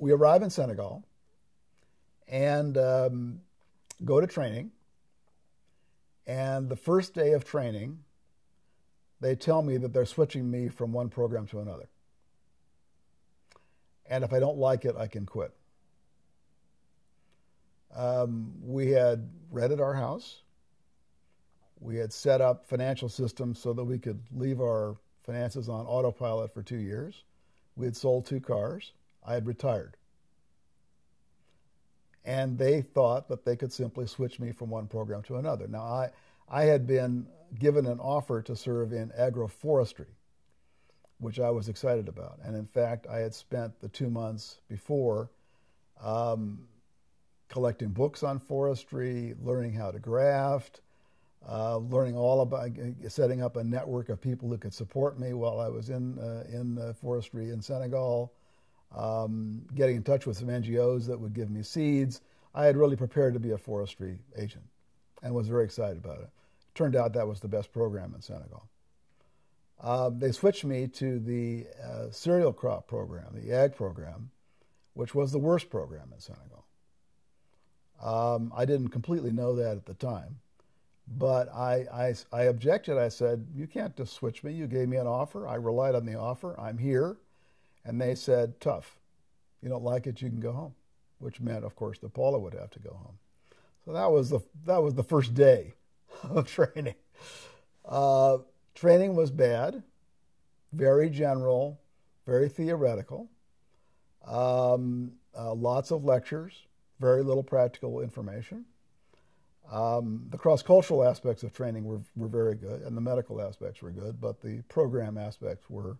we arrive in Senegal and go to training. And the first day of training, they tell me that they're switching me from one program to another. And if I don't like it, I can quit. We had rented our house. We had set up financial systems so that we could leave our finances on autopilot for 2 years. We had sold 2 cars. I had retired. And they thought that they could simply switch me from one program to another. Now, I had been given an offer to serve in agroforestry, which I was excited about. And in fact, I had spent the 2 months before collecting books on forestry, learning how to graft, learning all about setting up a network of people who could support me while I was in forestry in Senegal, getting in touch with some NGOs that would give me seeds. I had really prepared to be a forestry agent and was very excited about it. Turned out that was the best program in Senegal. They switched me to the cereal crop program, the ag program, which was the worst program in Senegal. I didn't completely know that at the time, but I objected. I said, you can't just switch me. You gave me an offer. I relied on the offer. I'm here. And they said, tough. You don't like it, you can go home, which meant, of course, that Paula would have to go home. So that was the first day of training. Training was bad, very general, very theoretical, lots of lectures, very little practical information. The cross-cultural aspects of training were very good, and the medical aspects were good, but the program aspects were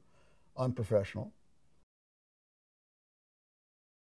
unprofessional.